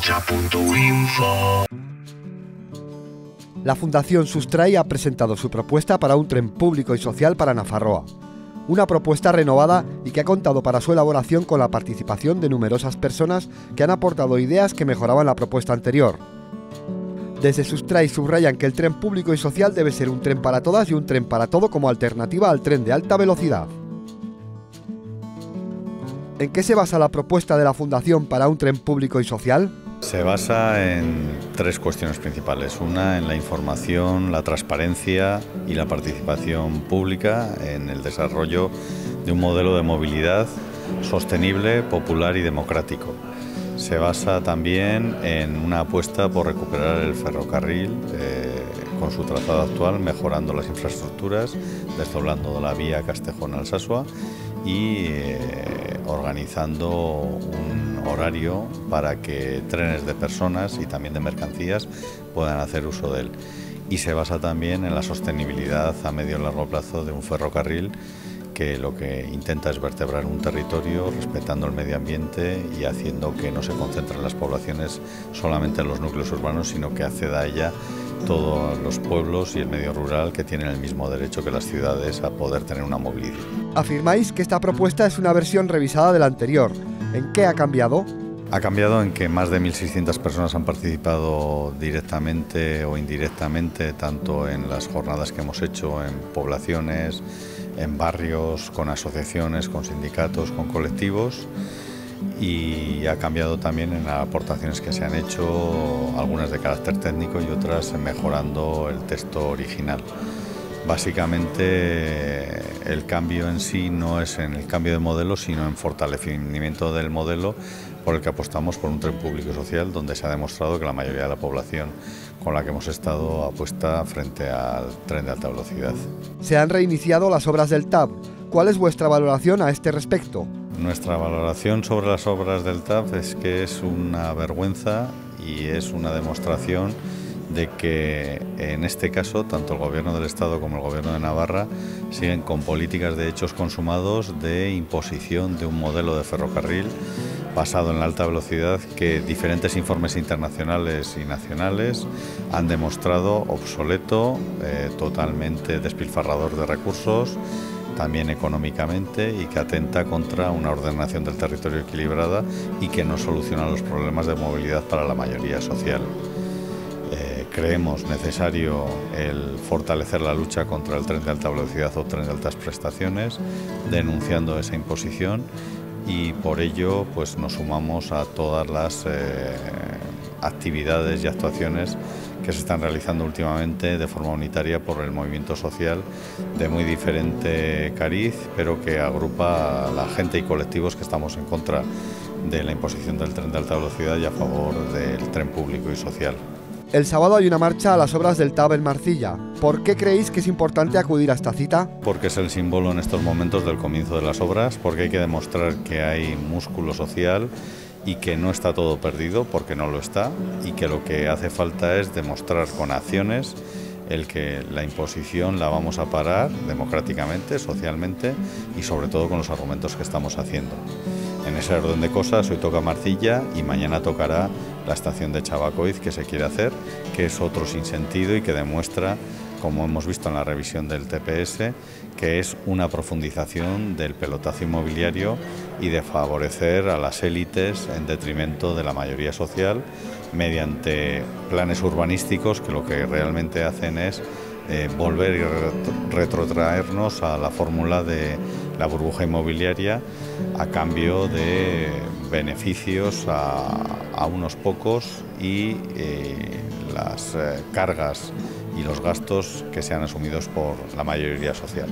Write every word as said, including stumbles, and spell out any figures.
Cocha punto info. La Fundación Sustrai ha presentado su propuesta para un tren público y social para Nafarroa. Una propuesta renovada y que ha contado para su elaboración con la participación de numerosas personas que han aportado ideas que mejoraban la propuesta anterior. Desde Sustrai subrayan que el tren público y social debe ser un tren para todas y un tren para todo como alternativa al tren de alta velocidad. ¿En qué se basa la propuesta de la Fundación para un tren público y social? Se basa en tres cuestiones principales. Una, en la información, la transparencia y la participación pública en el desarrollo de un modelo de movilidad sostenible, popular y democrático. Se basa también en una apuesta por recuperar el ferrocarril eh, con su trazado actual, mejorando las infraestructuras, desdoblando la vía Castejón-Alsasua y eh, organizando un horario para que trenes de personas y también de mercancías puedan hacer uso de él. Y se basa también en la sostenibilidad a medio y largo plazo de un ferrocarril que lo que intenta es vertebrar un territorio respetando el medio ambiente y haciendo que no se concentren las poblaciones solamente en los núcleos urbanos, sino que acceda a ella todos los pueblos y el medio rural, que tienen el mismo derecho que las ciudades a poder tener una movilidad. Afirmáis que esta propuesta es una versión revisada de la anterior. ¿En qué ha cambiado? Ha cambiado en que más de mil seiscientas personas han participado directamente o indirectamente, tanto en las jornadas que hemos hecho en poblaciones, en barrios, con asociaciones, con sindicatos, con colectivos, y ha cambiado también en las aportaciones que se han hecho, algunas de carácter técnico y otras mejorando el texto original. Básicamente, el cambio en sí no es en el cambio de modelo, sino en fortalecimiento del modelo por el que apostamos por un tren público y social, donde se ha demostrado que la mayoría de la población con la que hemos estado apuesta frente al tren de alta velocidad. Se han reiniciado las obras del T A V. ¿Cuál es vuestra valoración a este respecto? Nuestra valoración sobre las obras del T A V es que es una vergüenza y es una demostración de que en este caso tanto el Gobierno del Estado como el Gobierno de Navarra siguen con políticas de hechos consumados de imposición de un modelo de ferrocarril basado en la alta velocidad que diferentes informes internacionales y nacionales han demostrado obsoleto, eh, totalmente despilfarrador de recursos, también económicamente, y que atenta contra una ordenación del territorio equilibrada y que no soluciona los problemas de movilidad para la mayoría social. Creemos necesario el fortalecer la lucha contra el tren de alta velocidad o tren de altas prestaciones, denunciando esa imposición, y por ello pues nos sumamos a todas las eh, actividades y actuaciones que se están realizando últimamente de forma unitaria por el movimiento social de muy diferente cariz, pero que agrupa a la gente y colectivos que estamos en contra de la imposición del tren de alta velocidad y a favor del tren público y social. El sábado hay una marcha a las obras del T A V en Marcilla. ¿Por qué creéis que es importante acudir a esta cita? Porque es el símbolo en estos momentos del comienzo de las obras, porque hay que demostrar que hay músculo social y que no está todo perdido, porque no lo está, y que lo que hace falta es demostrar con acciones el que la imposición la vamos a parar democráticamente, socialmente y sobre todo con los argumentos que estamos haciendo. En ese orden de cosas, hoy toca Marcilla y mañana tocará la estación de Chabacoiz, que se quiere hacer, que es otro sinsentido y que demuestra, como hemos visto en la revisión del T P S, que es una profundización del pelotazo inmobiliario y de favorecer a las élites en detrimento de la mayoría social mediante planes urbanísticos que lo que realmente hacen es Eh, volver y retro, retrotraernos a la fórmula de la burbuja inmobiliaria a cambio de beneficios a, a unos pocos y eh, las eh, cargas y los gastos que sean asumidos por la mayoría social.